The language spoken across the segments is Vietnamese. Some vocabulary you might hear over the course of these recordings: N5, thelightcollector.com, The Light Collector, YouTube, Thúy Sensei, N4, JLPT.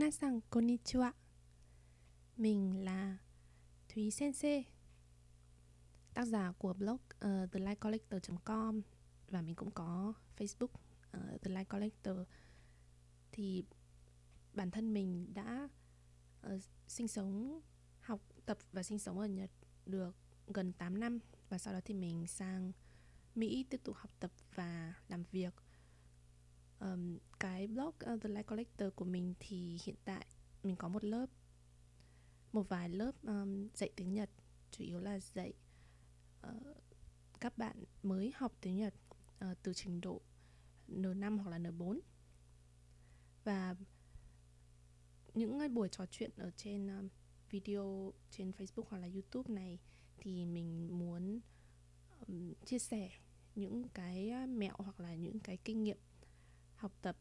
Minasan konnichiwa. Mình là Thúy Sensei, tác giả của blog thelightcollector.com, và mình cũng có Facebook The Light Collector. Thì bản thân mình đã sinh sống, học tập và sinh sống ở Nhật được gần 8 năm, và sau đó thì mình sang Mỹ tiếp tục học tập và làm việc. Cái blog The Light Collector của mình thì hiện tại mình có một vài lớp dạy tiếng Nhật, chủ yếu là dạy các bạn mới học tiếng Nhật từ trình độ N5 hoặc là N4. Và những buổi trò chuyện ở trên video trên Facebook hoặc là YouTube này thì mình muốn chia sẻ những cái mẹo hoặc là những cái kinh nghiệm học tập,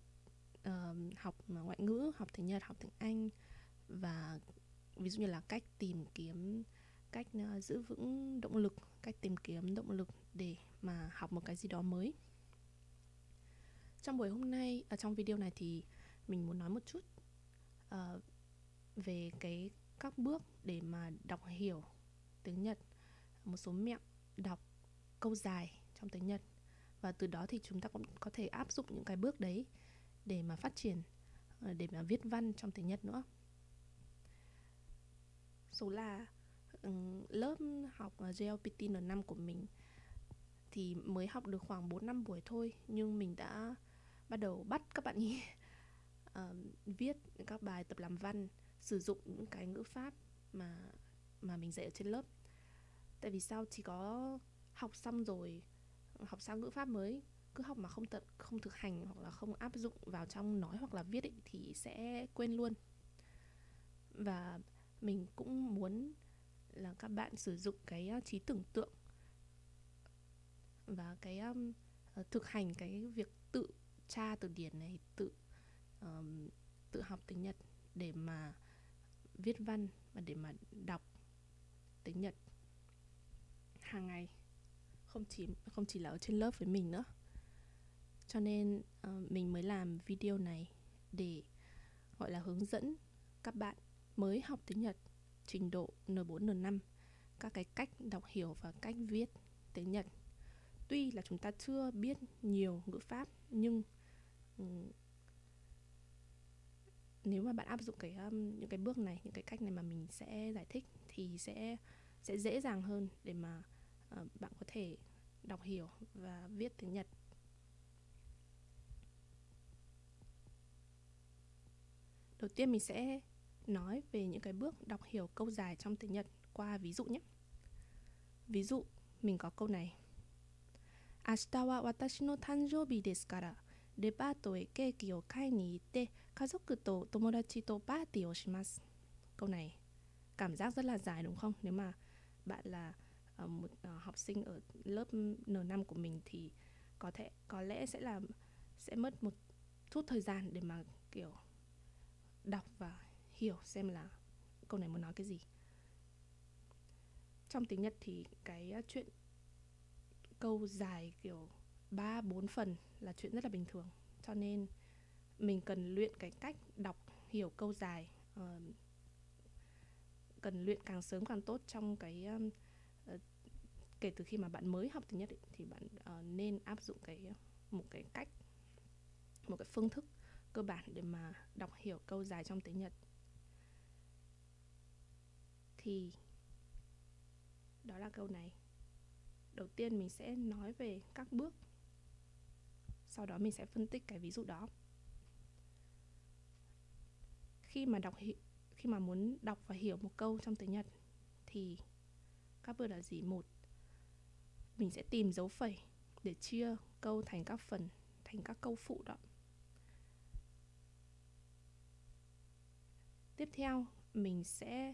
học ngoại ngữ, học tiếng Nhật, học tiếng Anh, và ví dụ như là cách tìm kiếm, cách giữ vững động lực, cách tìm kiếm động lực để mà học một cái gì đó mới. Trong buổi hôm nay, trong video này thì mình muốn nói một chút về các bước để mà đọc hiểu tiếng Nhật, một số mẹo đọc câu dài trong tiếng Nhật, và từ đó thì chúng ta cũng có thể áp dụng những cái bước đấy để mà phát triển, để mà viết văn trong tiếng Nhật nữa. Số là lớp học JLPT N5 của mình thì mới học được khoảng 4-5 buổi thôi, nhưng mình đã bắt đầu bắt các bạn ý viết các bài tập làm văn, sử dụng những cái ngữ pháp mà mình dạy ở trên lớp. Tại vì sao? Chỉ có học xong rồi, học sang ngữ pháp mới, cứ học mà không thực hành hoặc là không áp dụng vào trong nói hoặc là viết ấy, thì sẽ quên luôn. Và mình cũng muốn là các bạn sử dụng cái trí tưởng tượng và cái thực hành, cái việc tự tra từ điển này, tự học tiếng Nhật để mà viết văn và để mà đọc tiếng Nhật hàng ngày, không chỉ là ở trên lớp với mình nữa. Cho nên mình mới làm video này để gọi là hướng dẫn các bạn mới học tiếng Nhật trình độ N4, N5 các cái cách đọc hiểu và cách viết tiếng Nhật. Tuy là chúng ta chưa biết nhiều ngữ pháp, nhưng nếu mà bạn áp dụng những cái bước này, những cái cách này mà mình sẽ giải thích thì sẽ dễ dàng hơn để mà bạn có thể đọc hiểu và viết tiếng Nhật. Đầu tiên mình sẽ nói về những cái bước đọc hiểu câu dài trong tiếng Nhật qua ví dụ nhé. Ví dụ mình có câu này: Ashita wa watashi no tanjoubi desu kara, debato e keiki o kai ni itte, kazoku to tomodachi to party o shimasu. Câu này cảm giác rất là dài đúng không? Nếu mà bạn là một học sinh ở lớp N5 của mình thì có lẽ sẽ mất một chút thời gian để mà kiểu đọc và hiểu xem là câu này muốn nói cái gì. Trong tiếng Nhật thì cái chuyện câu dài kiểu 3-4 phần là chuyện rất là bình thường, cho nên mình cần luyện cái cách đọc hiểu câu dài, cần luyện càng sớm càng tốt trong cái kể từ khi mà bạn mới học tiếng Nhật ấy, thì bạn nên áp dụng một cái phương thức cơ bản để mà đọc hiểu câu dài trong tiếng Nhật. Thì đó là câu này. Đầu tiên mình sẽ nói về các bước, sau đó mình sẽ phân tích cái ví dụ đó. Khi mà muốn đọc và hiểu một câu trong tiếng Nhật thì các bước là gì? Một, mình sẽ tìm dấu phẩy để chia câu thành các phần, thành các câu phụ đó. Tiếp theo mình sẽ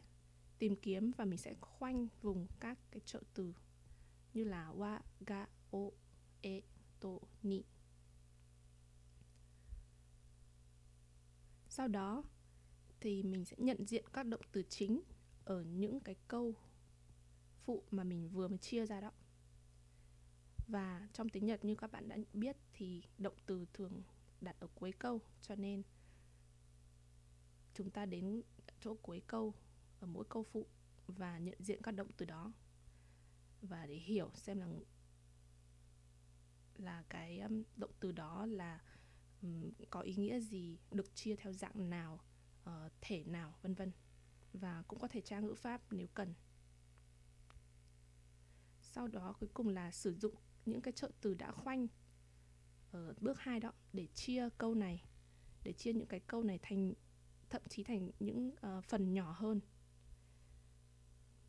tìm kiếm và mình sẽ khoanh vùng các cái trợ từ như là wa, ga, o, e, to, ni. Sau đó thì mình sẽ nhận diện các động từ chính ở những cái câu phụ mà mình vừa mới chia ra đó. Và trong tiếng Nhật như các bạn đã biết thì động từ thường đặt ở cuối câu, cho nên chúng ta đến chỗ cuối câu ở mỗi câu phụ và nhận diện các động từ đó, và để hiểu xem là cái động từ đó là có ý nghĩa gì, được chia theo dạng nào, thể nào, vân vân. Và cũng có thể tra ngữ pháp nếu cần. Sau đó cuối cùng là sử dụng những cái trợ từ đã khoanh ở bước 2 đó để chia câu này, để chia những cái câu này thành, thậm chí thành những phần nhỏ hơn.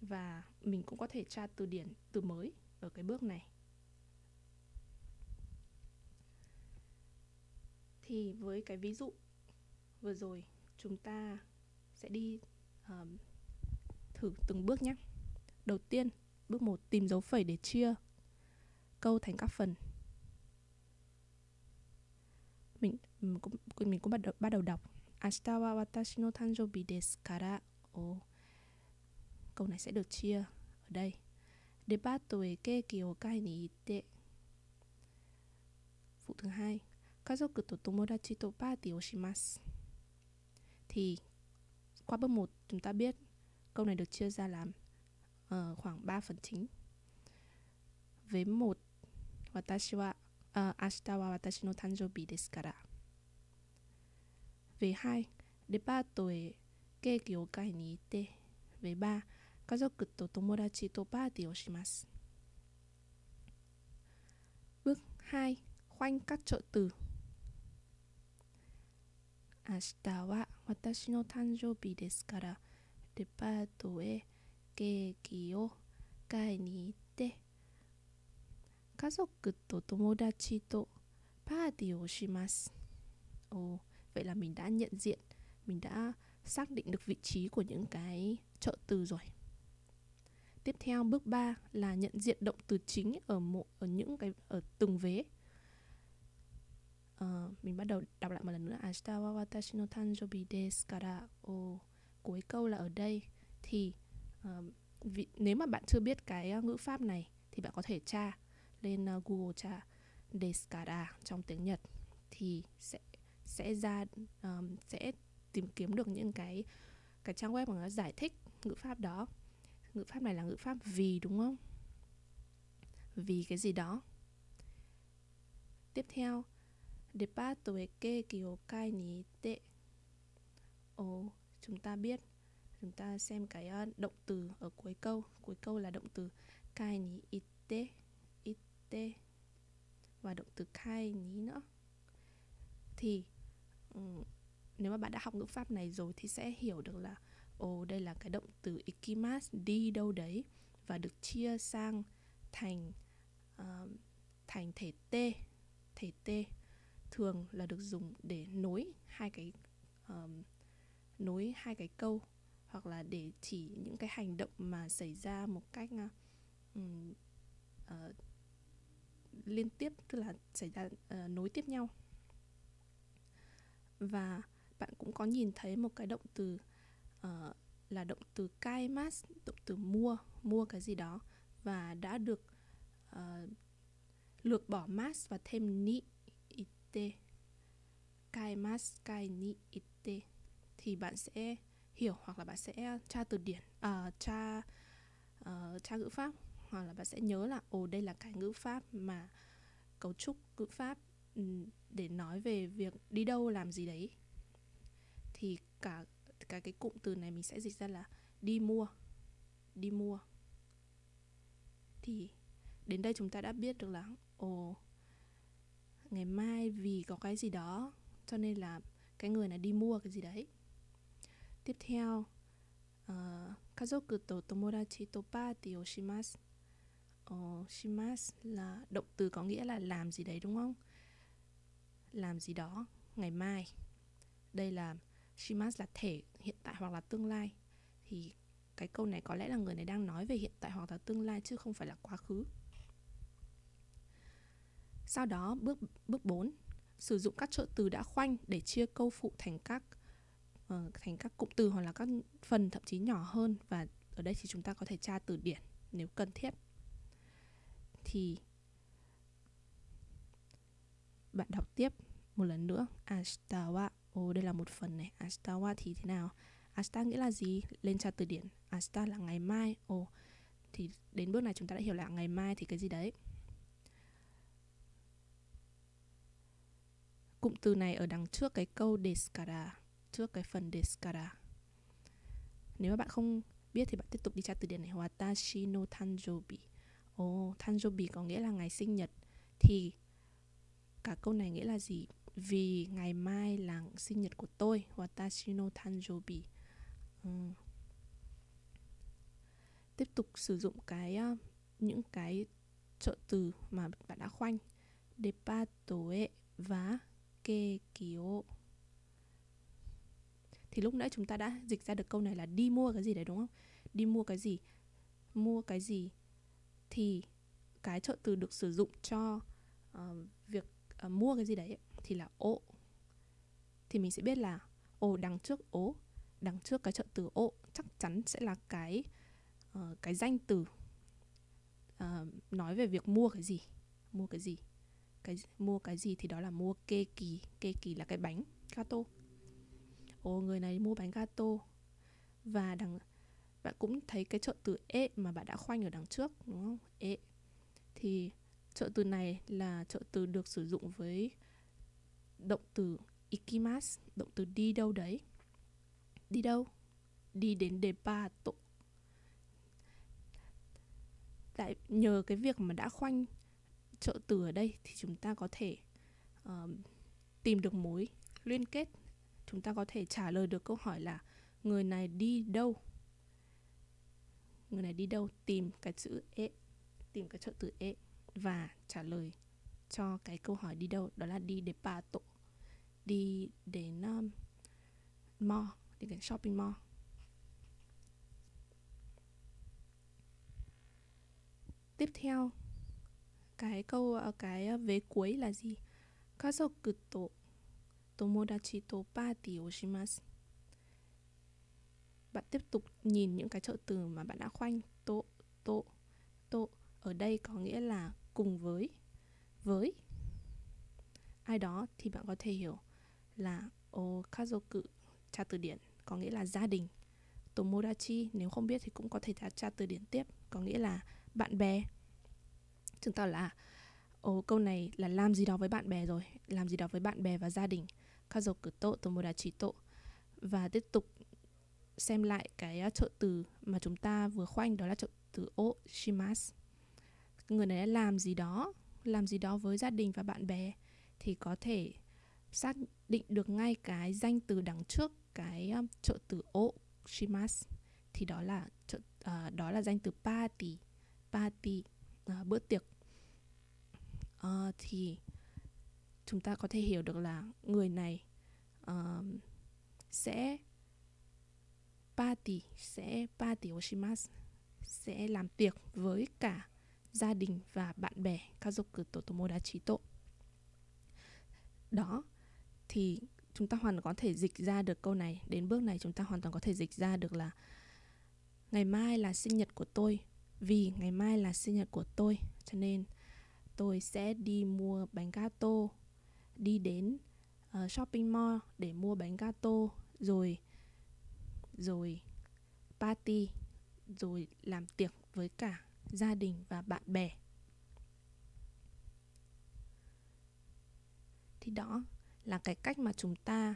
Và mình cũng có thể tra từ điển từ mới ở cái bước này. Thì với cái ví dụ vừa rồi chúng ta sẽ đi thử từng bước nhé. Đầu tiên, bước 1, tìm dấu phẩy để chia câu thành các phần. Mình cũng bắt đầu đọc. Ashita wa watashi no tanjoubi desu kara. Câu này sẽ được chia ở đây. Debato e keiki o kai ni itte. Phụ thứ hai, kazoku to tomodachi to party o shimasu. Thì qua bước 1 chúng ta biết câu này được chia ra làm khoảng 3 phần chính. Với 1, watashi wa ashita wa watashi no tanjoubi desu kara. Về 2, debato e keiki o kai ni itte. Về 3, kazoku to tomodachi to party o shimasu. Bước 2, khoanh các trợ từ. Ashita wa watashi no tanjoubi desu kara, debato e keiki o kai ni itte, kazoku to tomodachi to party o shimasu. Vậy là mình đã nhận diện, mình đã xác định được vị trí của những cái trợ từ rồi. Tiếp theo bước 3 là nhận diện động từ chính ở từng vế. Mình bắt đầu đọc lại một lần nữa. Ashita wa watashi no tanjoubi desu kara. Cuối câu là ở đây. Thì nếu mà bạn chưa biết cái ngữ pháp này thì bạn có thể tra lên Google, tra desu kara trong tiếng Nhật thì sẽ tìm kiếm được những cái trang web mà nó giải thích ngữ pháp đó. Ngữ pháp này là ngữ pháp vì, đúng không? Vì cái gì đó. Tiếp theo, debato e keiki o kai ni itte. Chúng ta biết, chúng ta xem cái động từ ở cuối câu. Cuối câu là động từ kai ni itte, itte, và động từ kai ni nữa. Thì nếu mà bạn đã học ngữ pháp này rồi thì sẽ hiểu được là đây là cái động từ ikimasu, đi đâu đấy, và được chia sang thành thể t. Thể t thường là được dùng để nối hai cái câu, hoặc là để chỉ những cái hành động mà xảy ra một cách liên tiếp, tức là xảy ra nối tiếp nhau. Và bạn cũng có nhìn thấy một cái động từ là động từ kaimasu, động từ mua cái gì đó, và đã được lược bỏ mas và thêm ni itte. Kaimasu, kai ni itte. Thì bạn sẽ hiểu, hoặc là bạn sẽ tra từ điển, tra ngữ pháp, hoặc là bạn sẽ nhớ là đây là cái ngữ pháp mà cấu trúc ngữ pháp để nói về việc đi đâu làm gì đấy. Thì cái cụm từ này mình sẽ dịch ra là đi mua. Đi mua. Thì đến đây chúng ta đã biết được là ngày mai vì có cái gì đó, cho nên là cái người này đi mua cái gì đấy. Tiếp theo, kazoku to tomodachi to party o shimasu. Shimasu là động từ có nghĩa là làm gì đấy, đúng không? Làm gì đó ngày mai. Đây là shimasu là thể, hiện tại hoặc là tương lai. Thì cái câu này có lẽ là người này đang nói về hiện tại hoặc là tương lai, chứ không phải là quá khứ. Sau đó bước 4, sử dụng các trợ từ đã khoanh để chia câu phụ thành các cụm từ hoặc là các phần, thậm chí nhỏ hơn. Và ở đây thì chúng ta có thể tra từ điển nếu cần thiết. Thì bạn đọc tiếp một lần nữa. Ashita wa Đây là một phần này. Asta wa thì thế nào? Asta nghĩa là gì? Lên tra từ điển. Asta là ngày mai. Thì đến bước này chúng ta đã hiểu là ngày mai thì cái gì đấy. Cụm từ này ở đằng trước cái câu descara, trước cái phần descara. Nếu mà bạn không biết thì bạn tiếp tục đi tra từ điển này. Watashi no tanjoubi. Tanjoubi có nghĩa là ngày sinh nhật. Thì cả câu này nghĩa là gì? Vì ngày mai là sinh nhật của tôi. Watashi no tanjoubi. Tiếp tục sử dụng cái những cái trợ từ mà bạn đã khoanh. Depatoe và kekio. Thì lúc nãy chúng ta đã dịch ra được câu này là đi mua cái gì đấy, đúng không? Đi mua cái gì? Mua cái gì? Thì cái trợ từ được sử dụng cho việc mua cái gì đấy thì là ô. Thì mình sẽ biết là đằng trước ô, đằng trước cái trợ từ ô chắc chắn sẽ là cái danh từ nói về việc mua cái gì. Mua cái gì? Mua cái gì thì đó là mua keki. Keki là cái bánh gato. Người này mua bánh gato. Và bạn cũng thấy cái trợ từ e mà bạn đã khoanh ở đằng trước, đúng không? E. Thì trợ từ này là trợ từ được sử dụng với động từ ikimasu, động từ đi đâu đấy. Đi đâu? Đi đến depato. Nhờ cái việc mà đã khoanh trợ từ ở đây thì chúng ta có thể tìm được mối liên kết. Chúng ta có thể trả lời được câu hỏi là người này đi đâu? Người này đi đâu? Tìm cái chữ e, tìm cái trợ từ e và trả lời cho cái câu hỏi đi đâu, đó là đi depato, đi đến mall, đi đến shopping mall. Tiếp theo, cái vế cuối là gì? Kazoku to tomodachi to party o shimasu. Bạn tiếp tục nhìn những cái trợ từ mà bạn đã khoanh. To ở đây có nghĩa là cùng với ai đó, thì bạn có thể hiểu là kazoku tra từ điển có nghĩa là gia đình. Tomodachi nếu không biết thì cũng có thể tra từ điển tiếp, có nghĩa là bạn bè. Chứng tỏ là câu này là làm gì đó với bạn bè rồi, làm gì đó với bạn bè và gia đình. Kazoku to tomodachi to. Và tiếp tục xem lại cái trợ từ mà chúng ta vừa khoanh, đó là trợ từ o shimasu. Người này đã làm gì đó với gia đình và bạn bè, thì có thể xác định được ngay cái danh từ đằng trước cái trợ từ o shimasu, thì đó là danh từ party. Party, bữa tiệc. Thì chúng ta có thể hiểu được là người này sẽ party oshimasu, sẽ làm tiệc với cả gia đình và bạn bè. Kazoku to tomodachi to. Đó, thì chúng ta hoàn toàn có thể dịch ra được câu này. Đến bước này chúng ta hoàn toàn có thể dịch ra được là ngày mai là sinh nhật của tôi. Vì ngày mai là sinh nhật của tôi cho nên tôi sẽ đi mua bánh gato. Đi đến shopping mall để mua bánh gato. Rồi party, rồi làm tiệc với cả gia đình và bạn bè. Thì đó là cái cách mà chúng ta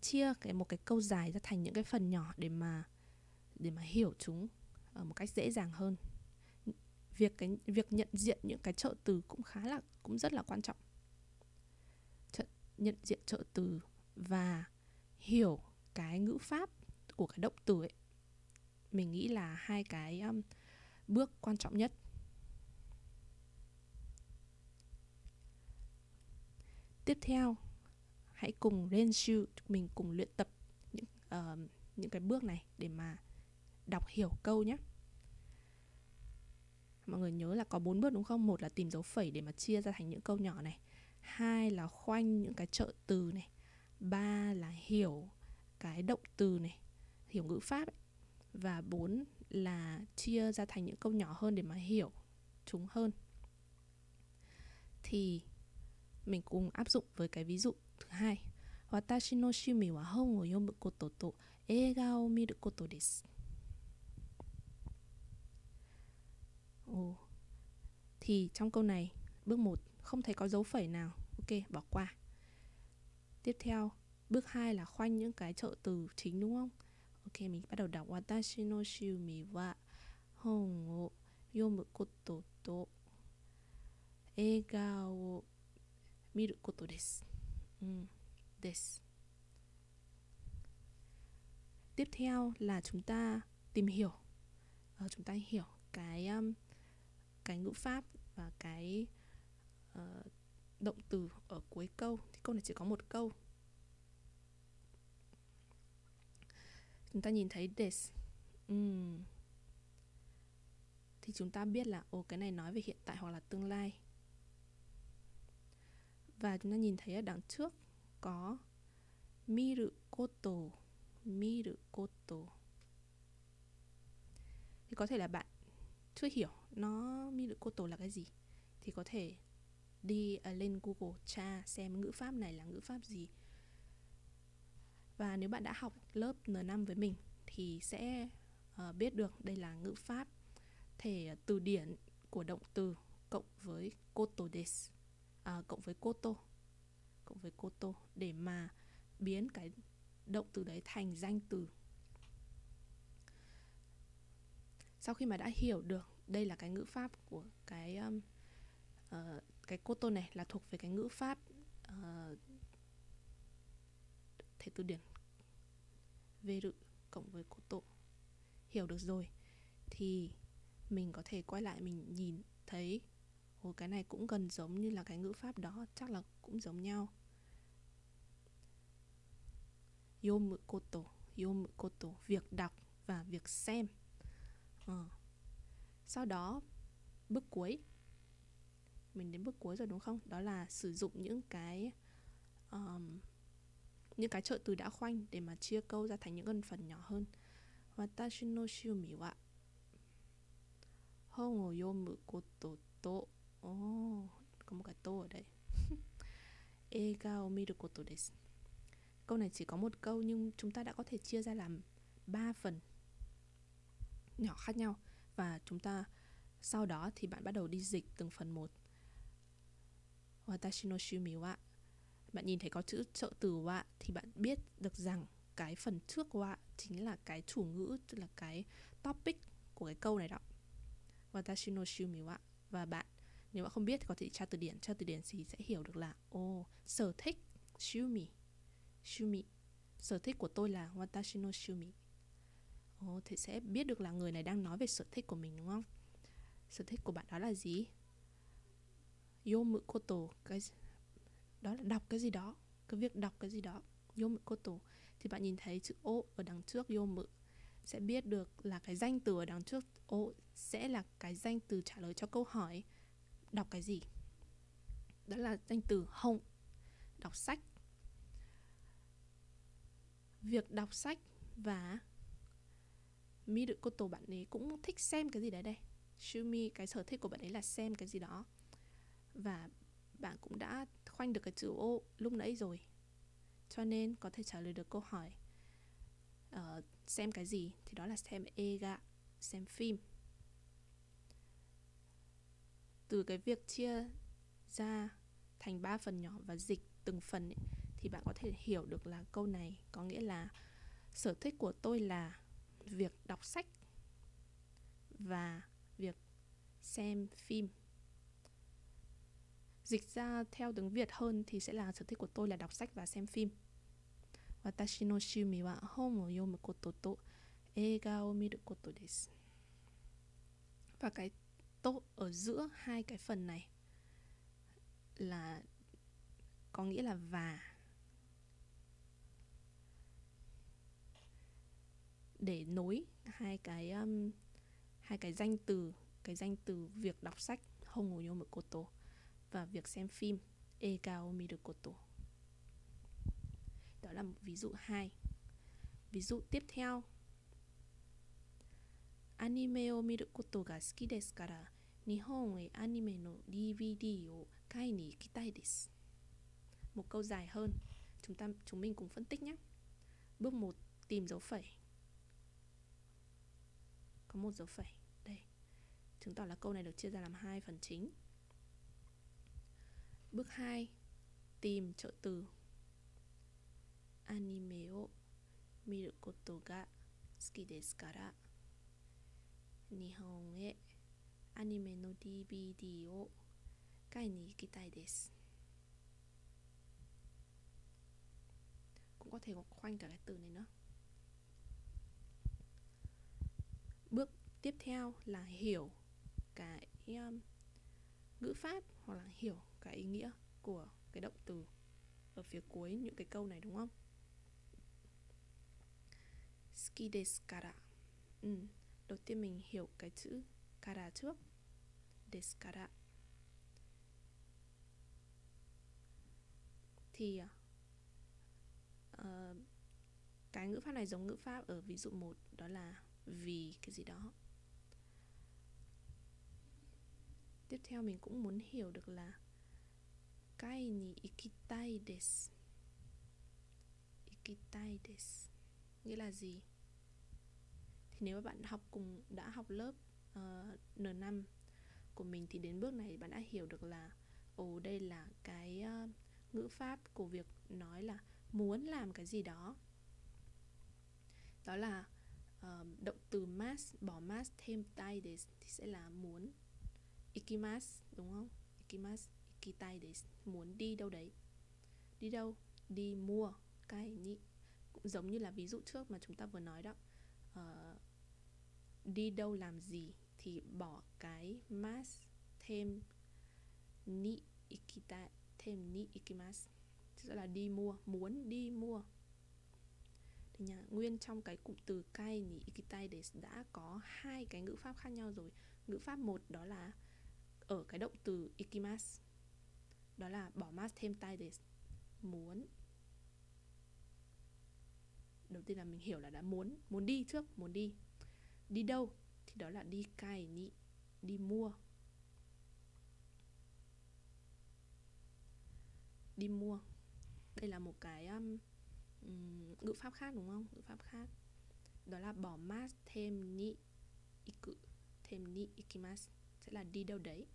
chia một cái câu dài ra thành những cái phần nhỏ để mà hiểu chúng một cách dễ dàng hơn. Việc nhận diện những cái trợ từ cũng rất là quan trọng. Nhận diện trợ từ và hiểu cái ngữ pháp của cái động từ ấy, mình nghĩ là hai cái bước quan trọng nhất. Tiếp theo, hãy cùng renshu, mình cùng luyện tập những cái bước này để mà đọc hiểu câu nhé. Mọi người nhớ là có 4 bước đúng không? 1 là tìm dấu phẩy để mà chia ra thành những câu nhỏ này. 2 là khoanh những cái trợ từ này. 3 là hiểu cái động từ này, hiểu ngữ pháp ấy. Và 4 là chia ra thành những câu nhỏ hơn để mà hiểu chúng hơn. Thì Mình cùng áp dụng với cái ví dụ thứ hai. Watashi no shumi wa hon wo yomu koto to eiga o miru koto desu. Thì trong câu này, bước 1 không thấy có dấu phẩy nào. Ok, bỏ qua. Tiếp theo, bước 2 là khoanh những cái trợ từ chính đúng không? Ok, mình bắt đầu đọc Watashi no shumi wa hon wo yomu koto to eiga o miru koto desu. This. Tiếp theo là chúng ta tìm hiểu, chúng ta hiểu cái ngữ pháp và cái động từ ở cuối câu. Thì câu này chỉ có một câu. Chúng ta nhìn thấy this, thì chúng ta biết là cái này nói về hiện tại hoặc là tương lai. Và chúng ta nhìn thấy ở đằng trước có miru koto. Thì có thể là bạn chưa hiểu miru koto là cái gì, thì có thể đi lên Google tra xem ngữ pháp này là ngữ pháp gì. Và nếu bạn đã học lớp N5 với mình thì sẽ biết được đây là ngữ pháp thể từ điển của động từ cộng với koto desu, cộng với koto để mà biến cái động từ đấy thành danh từ. Sau khi mà đã hiểu được đây là cái ngữ pháp của cái koto này là thuộc về cái ngữ pháp thể từ điển veru cộng với koto. Hiểu được rồi thì mình có thể quay lại, mình nhìn thấy cái này cũng gần giống như là cái ngữ pháp đó, chắc là cũng giống nhau. Yomu koto, việc đọc và việc xem. Sau đó bước cuối, mình đến bước cuối rồi đúng không? Đó là sử dụng những cái trợ từ đã khoanh để mà chia câu ra thành những gần phần nhỏ hơn. Watashi no shumi wa hon wo yomu koto to. Có một cái to ở đây. Eiga o miru koto desu. Câu này chỉ có một câu nhưng chúng ta đã có thể chia ra làm 3 phần nhỏ khác nhau. Và chúng ta sau đó thì bạn bắt đầu đi dịch từng phần một. Watashi no shumi wa. Bạn nhìn thấy có chữ trợ từ wa thì bạn biết được rằng cái phần trước wa chính là cái chủ ngữ, tức là cái topic của cái câu này đó. Watashi no shumi wa. Và bạn, nếu bạn không biết thì có thể tra từ điển thì sẽ hiểu được là sở thích shumi, sở thích của tôi là watashi no shumi. Thì sẽ biết được là người này đang nói về sở thích của mình đúng không? Sở thích của bạn đó là gì? Yomu koto, cái đó là đọc cái gì đó, cái việc đọc cái gì đó. Yomu koto thì bạn nhìn thấy chữ o ở đằng trước yomu sẽ biết được là cái danh từ ở đằng trước sẽ là cái danh từ trả lời cho câu hỏi đọc cái gì. Đó là danh từ hon, đọc sách. Việc đọc sách và miru koto, bạn ấy cũng thích xem cái gì đấy đây. Shumi, cái sở thích của bạn ấy là xem cái gì đó. Và bạn cũng đã khoanh được cái chữ o lúc nãy rồi, cho nên có thể trả lời được câu hỏi xem cái gì, thì đó là xem eiga, xem phim. Từ cái việc chia ra thành 3 phần nhỏ và dịch từng phần ấy, thì bạn có thể hiểu được là câu này có nghĩa là sở thích của tôi là việc đọc sách và việc xem phim. Dịch ra theo tiếng Việt hơn thì sẽ là sở thích của tôi là đọc sách và xem phim. Watashi no shumi wa hon wo yomu koto to eiga o miru koto desu. Và cái to ở giữa hai cái phần này là có nghĩa là và. Để nối hai cái danh từ việc đọc sách hon wo yomu koto và việc xem phim eiga o miru koto. Đó là một ví dụ 2. Ví dụ tiếp theo. Anime o miru koto ga suki desu kara Nihon e anime no DVD o kai ni ikitai desu. một câu dài hơn. Chúng mình cùng phân tích nhé. Bước 1, tìm dấu phẩy. Có một dấu phẩy đây, chứng tỏ là câu này được chia ra làm hai phần chính. Bước 2, tìm trợ từ. Anime o miru koto ga suki desu kara Nihon e anime no DVD o kai ni ikitai desu. Cũng có thể khoanh cả cái từ này nữa. Bước tiếp theo là hiểu cái ngữ pháp hoặc là hiểu cái ý nghĩa của cái động từ ở phía cuối những cái câu này, đúng không? Suki desu kara. Đầu tiên mình hiểu cái chữ kara trước. Desu kara thì cái ngữ pháp này giống ngữ pháp ở ví dụ 1, đó là vì cái gì đó. Tiếp theo mình cũng muốn hiểu được là kai ni ikitai desu. Ikitai desu nghĩa là gì? Thì nếu mà bạn đã học lớp N5 của mình thì đến bước này bạn đã hiểu được là đây là cái ngữ pháp của việc nói là muốn làm cái gì đó. Đó là động từ mas, bỏ mas thêm tai desu thì sẽ là muốn. Ikimasu, đúng không? Ikimasu, ikitai desu, muốn đi đâu đấy. Đi đâu? Đi mua. Kai ni cũng giống như là ví dụ trước mà chúng ta vừa nói đó. Đi đâu làm gì thì bỏ cái mas thêm ni ikitai, thêm ni ikimasu, tức là đi mua, muốn đi mua. Thì nguyên trong cái cụm từ kai ni ikitai desu đã có hai cái ngữ pháp khác nhau rồi. Ngữ pháp 1 đó là ở cái động từ ikimasu, đó là bỏ mas thêm tai desu, muốn. Đầu tiên là mình hiểu là đã muốn đi trước, muốn đi. Đi đâu thì đó là đi kai ni, đi mua. Đi mua. Đây là một cái ngữ pháp khác, đúng không? Ngữ pháp khác đó là bỏ mas thêm ni iku, thêm ni ikimasu sẽ là đi đâu đấy.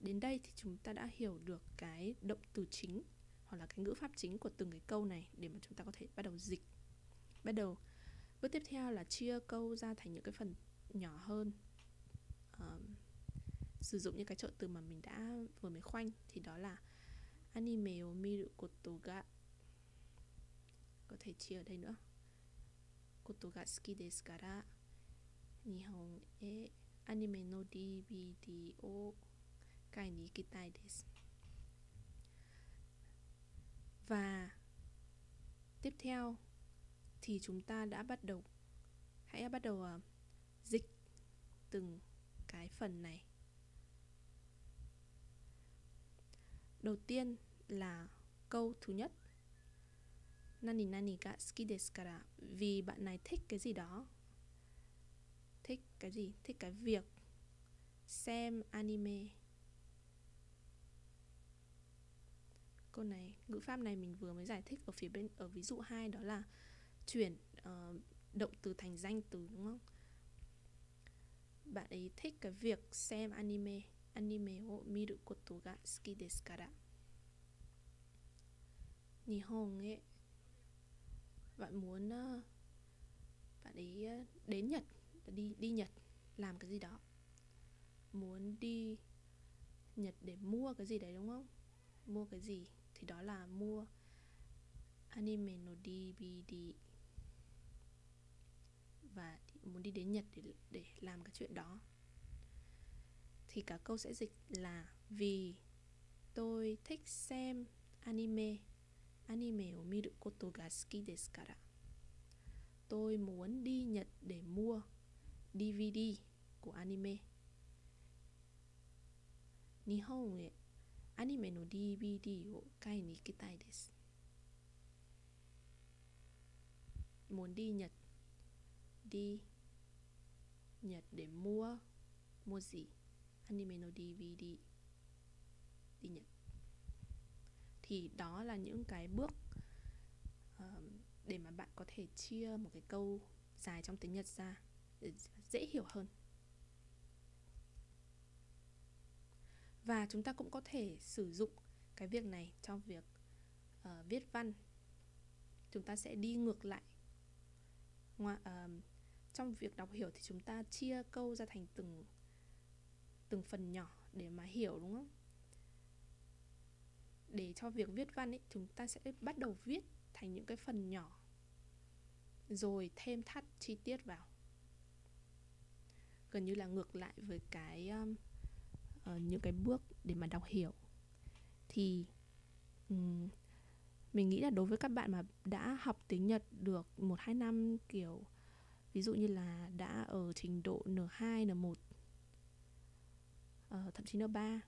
Đến đây thì chúng ta đã hiểu được cái động từ chính hoặc là cái ngữ pháp chính của từng cái câu này để mà chúng ta có thể bắt đầu dịch. Bước tiếp theo là chia câu ra thành những cái phần nhỏ hơn, sử dụng những cái trợ từ mà mình đã vừa mới khoanh. Thì đó là anime o miru koto ga, có thể chia ở đây nữa, koto ga suki desu kara Nihon e anime no DVD o kai ni ikitai desu. Và tiếp theo thì chúng ta đã bắt đầu dịch từng cái phần này. Đầu tiên là câu thứ nhất. Nani nani ga suki desu kara, vì bạn này thích cái gì đó. Thích cái gì? Thích cái việc xem anime. Câu này, ngữ pháp này mình vừa mới giải thích ở phía bên, ở ví dụ 2, đó là chuyển động từ thành danh từ, đúng không? Bạn ấy thích cái việc xem anime. Anime o miru koto ga suki desu kara Nihon e, bạn muốn bạn ấy đến Nhật, đi Nhật làm cái gì đó. Muốn đi Nhật để mua cái gì đấy, đúng không? Mua cái gì thì đó là mua anime no DVD. Và muốn đi đến Nhật để làm cái chuyện đó. Thì cả câu sẽ dịch là vì tôi thích xem anime. Anime o miru koto ga suki desu kara. Tôi muốn đi Nhật để mua DVD của anime. Nihon e anime no DVD o kai ni ikitai desu. Muốn đi Nhật. Đi Nhật để mua gì? Anime no DVD. đi nhận. Thì đó là những cái bước để mà bạn có thể chia một cái câu dài trong tiếng Nhật ra để dễ hiểu hơn. Và chúng ta cũng có thể sử dụng cái việc này trong việc viết văn. Chúng ta sẽ đi ngược lại. Trong việc đọc hiểu thì chúng ta chia câu ra thành từng phần nhỏ để mà hiểu, đúng không? Để cho việc viết văn ấy, chúng ta sẽ bắt đầu viết thành những cái phần nhỏ rồi thêm thắt chi tiết vào. Gần như là ngược lại với cái những cái bước để mà đọc hiểu. Thì mình nghĩ là đối với các bạn mà đã học tiếng Nhật được 1-2 năm, kiểu ví dụ như là đã ở trình độ N2, N1, thậm chí N3,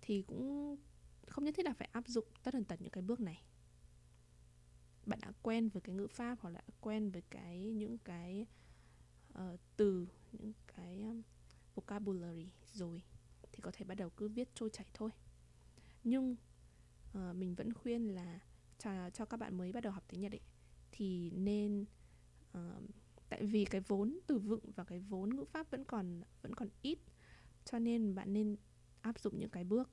thì cũng không nhất thiết là phải áp dụng tất tần tật những cái bước này. Bạn đã quen với cái ngữ pháp hoặc là quen với những cái từ, những cái vocabulary rồi thì có thể bắt đầu cứ viết trôi chảy thôi. Nhưng mình vẫn khuyên là cho các bạn mới bắt đầu học tiếng Nhật ấy, thì nên tại vì cái vốn từ vựng và cái vốn ngữ pháp vẫn còn ít, cho nên bạn nên áp dụng những cái bước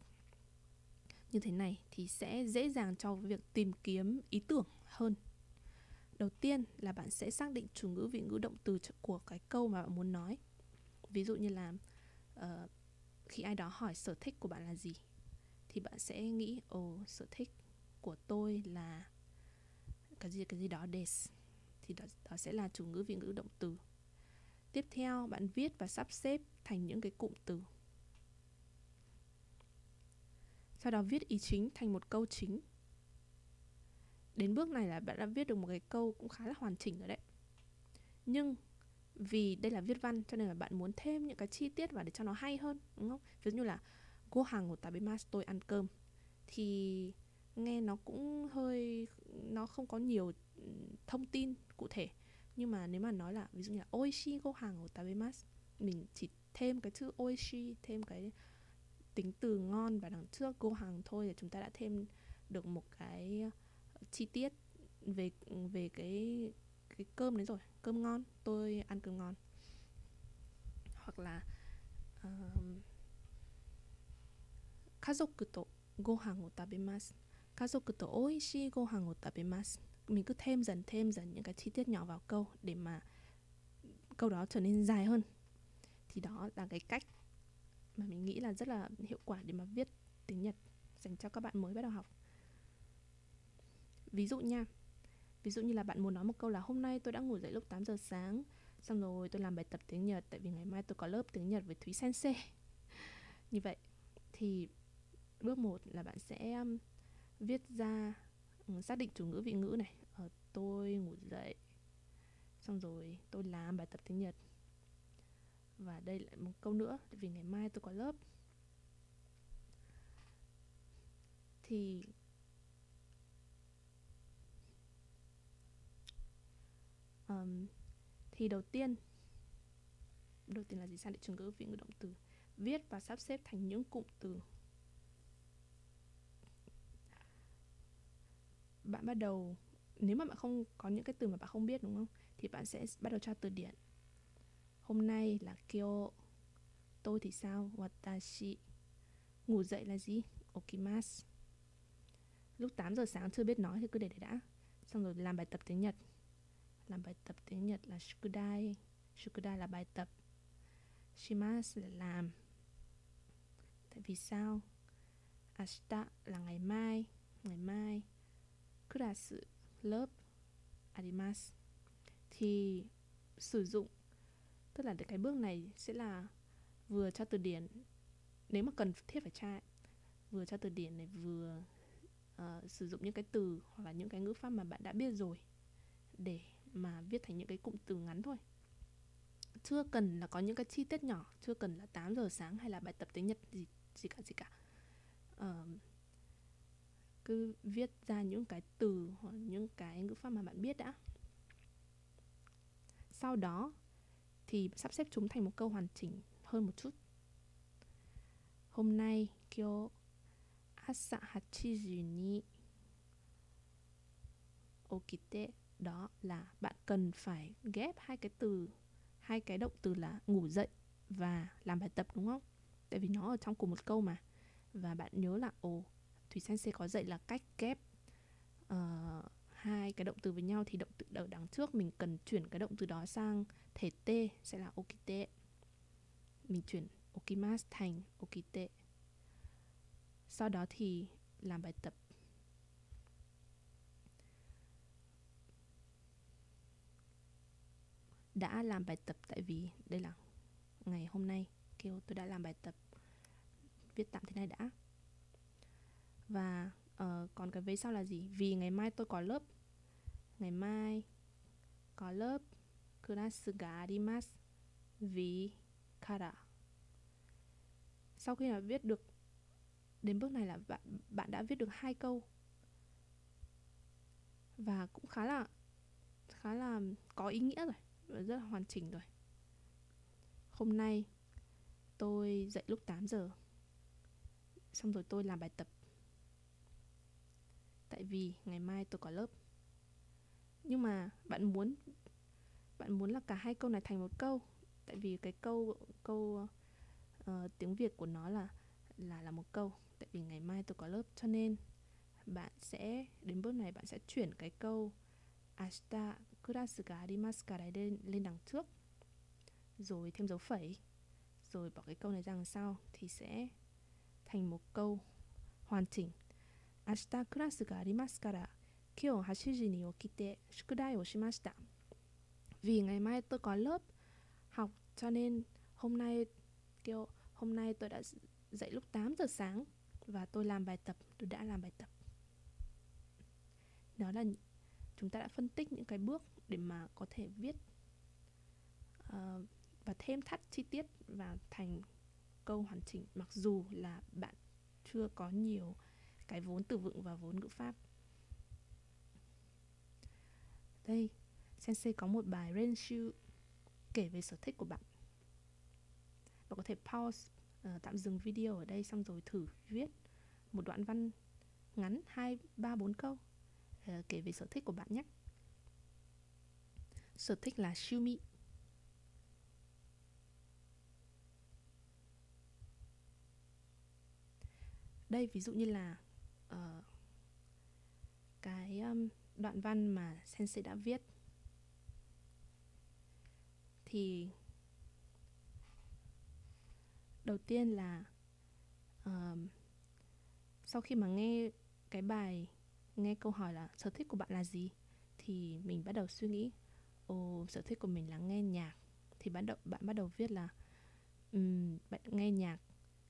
như thế này thì sẽ dễ dàng cho việc tìm kiếm ý tưởng hơn. Đầu tiên là bạn sẽ xác định chủ ngữ, vị ngữ, động từ của cái câu mà bạn muốn nói. Ví dụ như là khi ai đó hỏi sở thích của bạn là gì thì bạn sẽ nghĩ sở thích của tôi là cái gì đó des. Thì đó sẽ là chủ ngữ, vị ngữ, động từ. Tiếp theo bạn viết và sắp xếp thành những cái cụm từ. Sau đó viết ý chính thành một câu chính. Đến bước này là bạn đã viết được một cái câu cũng khá là hoàn chỉnh rồi đấy. Nhưng vì đây là viết văn cho nên là bạn muốn thêm những cái chi tiết vào để cho nó hay hơn, đúng không? Ví dụ như là cô hàng của tabimas, tôi ăn cơm, thì nghe nó cũng hơi, nó không có nhiều thông tin cụ thể. Nhưng mà nếu mà nói là ví dụ như là oishi cô hàng của tabimas, mình chỉ thêm cái chữ oishi, thêm cái tính từ ngon và đằng trước cô hàng thôi là chúng ta đã thêm được một cái chi tiết về cái cơm đấy rồi. Cơm ngon, tôi ăn cơm ngon. Hoặc là kazoku to gohan wo tabemasu, kazoku to oishii gohan wo tabemasu. Mình cứ thêm dần những cái chi tiết nhỏ vào câu để mà câu đó trở nên dài hơn. Thì đó là cái cách mà mình nghĩ là rất là hiệu quả để mà viết tiếng Nhật dành cho các bạn mới bắt đầu học. Ví dụ nha, ví dụ như là bạn muốn nói một câu là hôm nay tôi đã ngủ dậy lúc 8 giờ sáng, xong rồi tôi làm bài tập tiếng Nhật tại vì ngày mai tôi có lớp tiếng Nhật với Thúy Sensei. Như vậy thì bước 1 là bạn sẽ viết ra, xác định chủ ngữ, vị ngữ này, tôi ngủ dậy, xong rồi tôi làm bài tập tiếng Nhật. Và đây lại một câu nữa, vì ngày mai tôi có lớp. Thì đầu tiên là gì? Xác định chủ ngữ, vị ngữ, động từ, viết và sắp xếp thành những cụm từ. Bạn bắt đầu, nếu mà bạn không có những cái từ mà bạn không biết, đúng không, thì bạn sẽ bắt đầu tra từ điển. Hôm nay là kyo, tôi thì sao, watashi. Ngủ dậy là gì? Okimasu. Lúc 8 giờ sáng chưa biết nói thì cứ để đã. Xong rồi làm bài tập tiếng Nhật. Làm bài tập tiếng Nhật là shukudai. Shukudai là bài tập. Shimasu là làm. Tại vì sao? Ashita là ngày mai. Ngày mai. Kurasu, lớp. Arimasu. Thì sử dụng, tức là cái bước này sẽ là vừa tra từ điển, nếu mà cần thiết phải tra, vừa tra từ điển này, vừa sử dụng những cái từ hoặc là những cái ngữ pháp mà bạn đã biết rồi để mà viết thành những cái cụm từ ngắn thôi. Chưa cần là có những cái chi tiết nhỏ, chưa cần là 8 giờ sáng hay là bài tập tiếng Nhật gì cả. Cứ viết ra những cái từ hoặc những cái ngữ pháp mà bạn biết đã. Sau đó thì sắp xếp chúng thành một câu hoàn chỉnh hơn một chút. Hôm nay 京朝8時に okite. Đó là bạn cần phải ghép hai cái động từ là ngủ dậy và làm bài tập, đúng không? Tại vì nó ở trong cùng một câu mà. Và bạn nhớ là Thúy Sensei có dạy là cách ghép hai cái động từ với nhau, thì động từ ở đằng trước mình cần chuyển cái động từ đó sang thể t, sẽ là okite. Mình chuyển okimasu thành okite. Sau đó thì làm bài tập. Đã làm bài tập, tại vì đây là ngày hôm nay kêu tôi đã làm bài tập, viết tạm thế này đã. Và còn cái vế sau là gì? Vì ngày mai tôi có lớp. Ngày mai có lớp class ga arimasu vì kara. Sau khi là viết được đến bước này là bạn đã viết được hai câu, và cũng khá là có ý nghĩa rồi, rất là hoàn chỉnh rồi. Hôm nay tôi dậy lúc 8 giờ. Xong rồi tôi làm bài tập. Tại vì ngày mai tôi có lớp. Nhưng mà bạn muốn là cả hai câu này thành một câu, tại vì cái câu tiếng Việt của nó là một câu. Tại vì ngày mai tôi có lớp, cho nên bạn sẽ đến bước này bạn sẽ chuyển cái câu ashita kurasu ga arimasu ka lên đằng trước, rồi thêm dấu phẩy, rồi bỏ cái câu này ra đằng sau, thì sẽ thành một câu hoàn chỉnh. Ashita kurasu ga arimasu kara kyou 8時 ni okite shukudai o shimashita. Vì ngày mai tôi có lớp học, cho nên hôm nay tôi đã dậy lúc 8 giờ sáng và tôi làm bài tập, tôi đã làm bài tập. Đó là chúng ta đã phân tích những cái bước để mà có thể viết và thêm thắt chi tiết và thành câu hoàn chỉnh, mặc dù là bạn chưa có nhiều cái vốn từ vựng và vốn ngữ pháp. Đây, Sensei có một bài renshu kể về sở thích của bạn. Bạn có thể pause, tạm dừng video ở đây, xong rồi thử viết một đoạn văn ngắn 2, 3, 4 câu kể về sở thích của bạn nhé. Sở thích là shumi. Đây ví dụ như là cái đoạn văn mà Sensei đã viết, thì đầu tiên là sau khi mà nghe câu hỏi là sở thích của bạn là gì, thì mình bắt đầu suy nghĩ, sở thích của mình là nghe nhạc, thì bạn bắt đầu viết là bạn nghe nhạc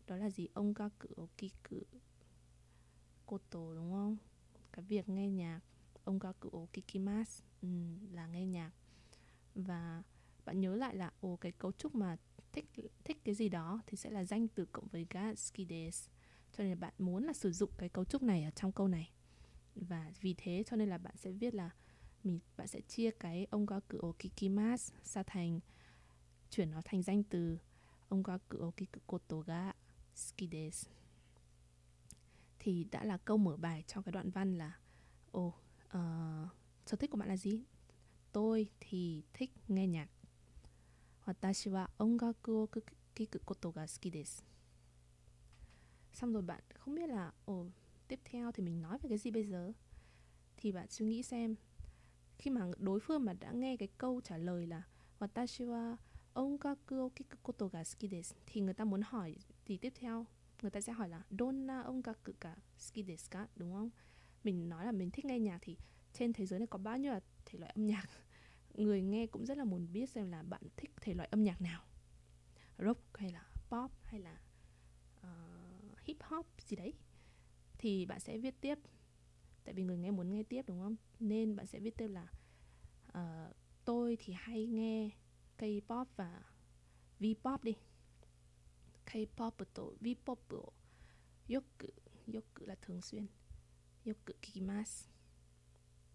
đó là gì? Ông ca cử kỳ cử koto, đúng không? Cái việc nghe nhạc ông ca cử kikimas là nghe nhạc. Và bạn nhớ lại là cái cấu trúc mà thích cái gì đó thì sẽ là danh từ cộng với ga skides, cho nên bạn muốn là sử dụng cái cấu trúc này ở trong câu này. Và vì thế cho nên là bạn sẽ viết là bạn sẽ chia cái ông ga cử kikimas ra thành, chuyển nó thành danh từ ông ga cử koto ga skides. Thì đã là câu mở bài cho cái đoạn văn là sở thích của bạn là gì? Tôi thì thích nghe nhạc. Watashi wa ongaku o kiku koto ga suki desu. Xong rồi bạn không biết là tiếp theo thì mình nói về cái gì bây giờ? Thì bạn suy nghĩ xem, khi mà đối phương mà đã nghe cái câu trả lời là watashi wa ongaku o kiku koto ga suki desu, thì người ta muốn hỏi, thì tiếp theo người ta sẽ hỏi là donna ongaku ga suki desu ka, đúng không? Mình nói là mình thích nghe nhạc, thì trên thế giới này có bao nhiêu là thể loại âm nhạc. Người nghe cũng rất là muốn biết xem là bạn thích thể loại âm nhạc nào, rock hay là pop hay là hip hop gì đấy. Thì bạn sẽ viết tiếp, tại vì người nghe muốn nghe tiếp, đúng không? Nên bạn sẽ viết tiếp là tôi thì hay nghe K-pop và V-pop đi. K-pop to V-pop to yoku là thường xuyên, yoku kikimasu.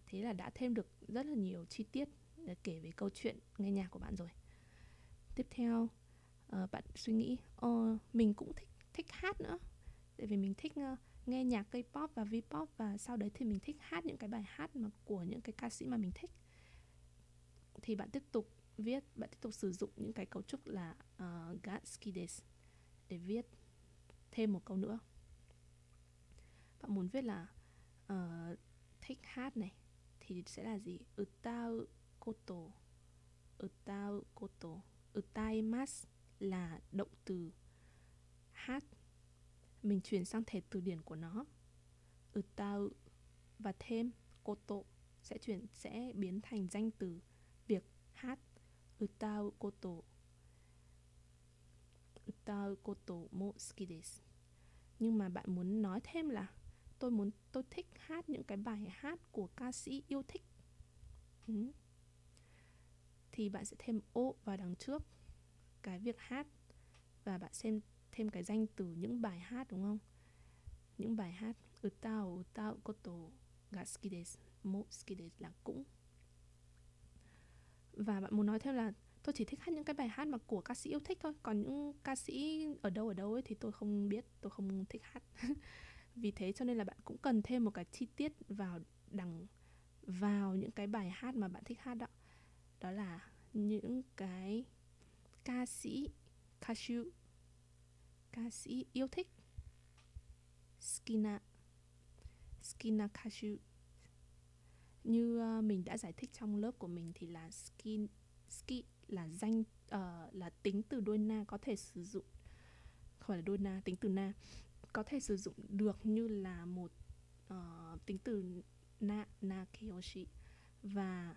Thế là đã thêm được rất là nhiều chi tiết để kể về câu chuyện nghe nhạc của bạn rồi. Tiếp theo bạn suy nghĩ, mình cũng thích hát nữa. tại vì mình thích nghe nhạc K-pop và V-pop, và sau đấy thì mình thích hát những cái bài hát mà của những cái ca sĩ mà mình thích. Thì bạn tiếp tục viết, bạn tiếp tục sử dụng những cái cấu trúc là ga suki desu để viết thêm một câu nữa. Bạn muốn viết là thích hát này thì sẽ là gì? Utau koto, utau koto. Utaimasu là động từ hát. Mình chuyển sang thể từ điển của nó. Utau và thêm koto sẽ biến thành danh từ việc hát. Utau koto, utau koto mo suki desu. Nhưng mà bạn muốn nói thêm là tôi thích hát những cái bài hát của ca sĩ yêu thích. Thì bạn sẽ thêm o vào đằng trước cái việc hát, và bạn xem thêm cái danh từ những bài hát, đúng không? Những bài hát. Utau, utau koto ga suki desu, mo suki desu là cũng. Và bạn muốn nói thêm là tôi chỉ thích hát những cái bài hát mà của ca sĩ yêu thích thôi, còn những ca sĩ ở đâu ấy thì tôi không biết, tôi không thích hát. Vì thế cho nên là bạn cũng cần thêm một cái chi tiết vào những cái bài hát mà bạn thích hát đó. Đó là những cái ca sĩ yêu thích. Sukina kashu. Như mình đã giải thích trong lớp của mình thì là suki là là tính từ đuôi na, có thể sử dụng, không phải là đuôi na, tính từ na, có thể sử dụng được như là một tính từ na kiyoshi. Và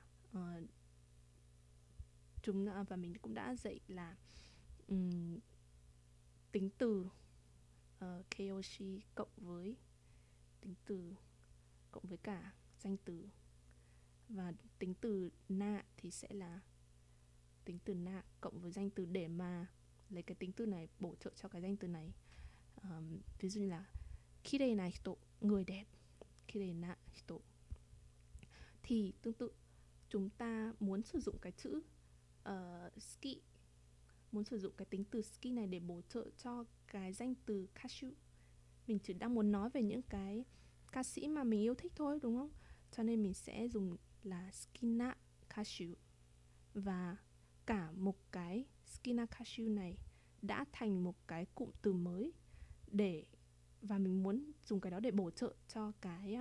mình cũng đã dạy là tính từ kiyoshi cộng với cả danh từ, và tính từ na thì sẽ là tính từ na cộng với danh từ để mà lấy cái tính từ này bổ trợ cho cái danh từ này. Ví dụ như là kirei na hito, người đẹp, kirei na hito. Thì tương tự, chúng ta muốn sử dụng cái chữ suki, muốn sử dụng cái tính từ suki này để bổ trợ cho cái danh từ kashu. Mình chỉ đang muốn nói về những cái ca sĩ mà mình yêu thích thôi, đúng không? Cho nên mình sẽ dùng là sukina kashu. Và cả một cái sukina kashu này đã thành một cái cụm từ mới, và mình muốn dùng cái đó để bổ trợ cho cái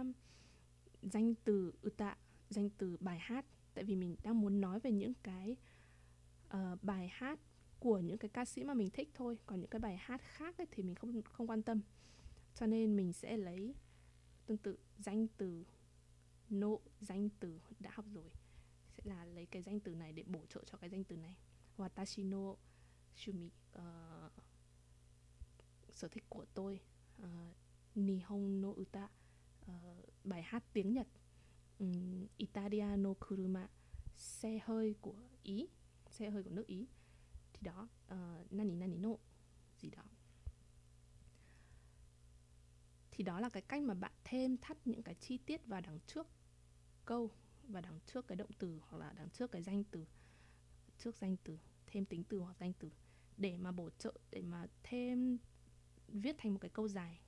danh từ uta, danh từ bài hát. Tại vì mình đang muốn nói về những cái bài hát của những cái ca sĩ mà mình thích thôi, còn những cái bài hát khác ấy thì mình không quan tâm. Cho nên mình sẽ lấy tương tự danh từ no, danh từ đã học rồi, sẽ là lấy cái danh từ này để bổ trợ cho cái danh từ này. Watashi no shumi, sở thích của tôi. Nihon no uta, bài hát tiếng Nhật. Italia no kuruma, xe hơi của Ý, xe hơi của nước Ý. Thì đó, nani nani no gì đó. Thì đó là cái cách mà bạn thêm thắt những cái chi tiết vào đằng trước câu, và đằng trước cái động từ, hoặc là đằng trước cái danh từ, trước danh từ, thêm tính từ hoặc danh từ để mà bổ trợ, để mà thêm viết thành một cái câu dài.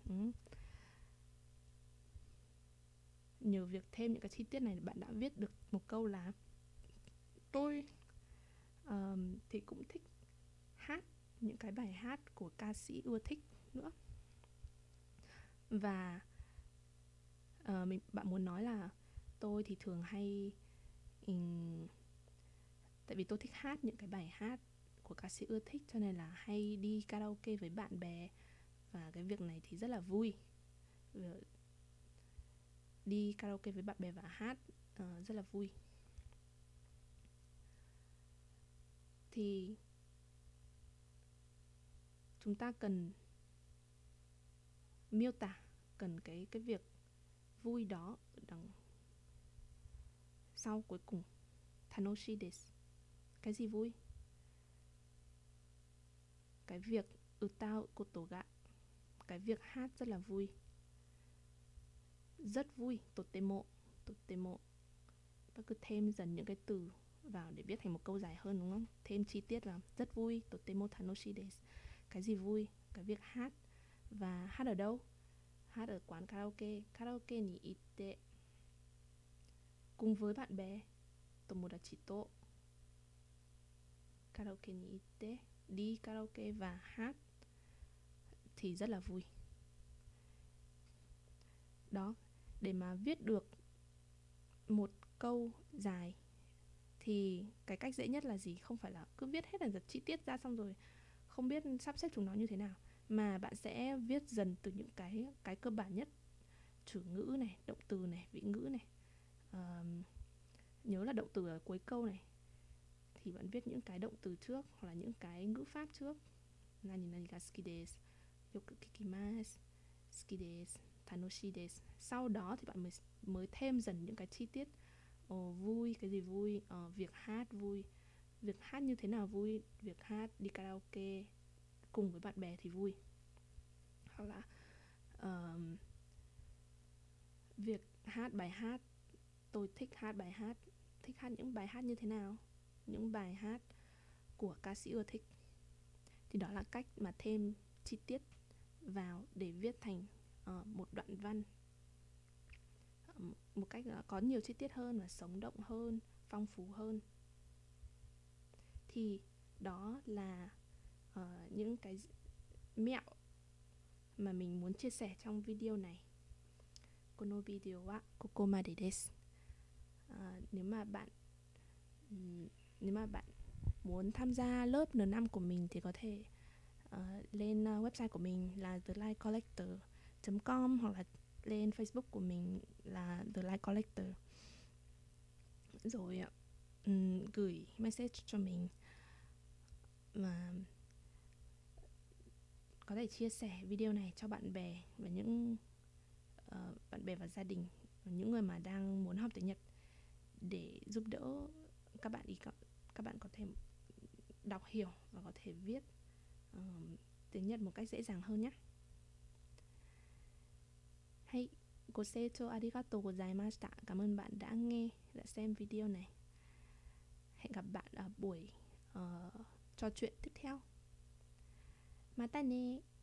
Nhờ việc thêm những cái chi tiết này, bạn đã viết được một câu là tôi thì cũng thích hát những cái bài hát của ca sĩ ưa thích nữa. Và bạn muốn nói là tôi thì thường hay tại vì tôi thích hát những cái bài hát của ca sĩ ưa thích, cho nên là hay đi karaoke với bạn bè, và cái việc này thì rất là vui. Đi karaoke với bạn bè và hát rất là vui. Thì chúng ta cần miêu tả, cần cái việc vui đó đằng sau cuối cùng. Tanoshi desu, cái gì vui? Cái việc utau koto ga, cái việc hát rất là vui. Rất vui, totemo, totemo. Ta cứ thêm dần những cái từ vào để viết thành một câu dài hơn, đúng không? Thêm chi tiết vào, rất vui, totemo tanoshi desu. Cái gì vui? Cái việc hát Và hát ở đâu? Hát ở quán karaoke, karaoke ni itte, cùng với bạn bè, tomodachi to. Karaoke ni itte, đi karaoke và hát thì rất là vui. Đó, để mà viết được một câu dài thì cái cách dễ nhất là gì? Không phải là cứ viết hết dần dần chi tiết ra xong rồi không biết sắp xếp chúng nó như thế nào, mà bạn sẽ viết dần từ những cái cơ bản nhất, chủ ngữ này, động từ này, vị ngữ này, nhớ là động từ ở cuối câu này thì bạn viết những cái động từ trước hoặc là những cái ngữ pháp trước. Nani nani ga suki desu, yoku kikimasu, suki desu, tanoshi desu. Sau đó thì bạn mới thêm dần những cái chi tiết. Vui, cái gì vui, việc hát vui, việc hát như thế nào vui, việc hát đi karaoke cùng với bạn bè thì vui, hoặc là việc hát bài hát, tôi thích hát bài hát, thích hát những bài hát như thế nào, những bài hát của ca sĩ ưa thích. Thì đó là cách mà thêm chi tiết vào để viết thành một đoạn văn, một cách có nhiều chi tiết hơn và sống động hơn, phong phú hơn. Thì đó là những cái mẹo mà mình muốn chia sẻ trong video này. Kono video wa kokomade desu. Nếu mà bạn muốn tham gia lớp N5 của mình thì có thể lên website của mình là thelightcollector.com hoặc là lên Facebook của mình là The Light Collector, rồi gửi message cho mình và có thể chia sẻ video này cho bạn bè và những bạn bè và gia đình và những người mà đang muốn học tiếng Nhật, để giúp đỡ các bạn các bạn có thể đọc hiểu và có thể viết tiếng Nhật một cách dễ dàng hơn nhé. はい、ご清聴ありがとうございました. Cảm ơn bạn đã nghe, đã xem video này. Hẹn gặp bạn ở buổi trò chuyện tiếp theo. Mata ne.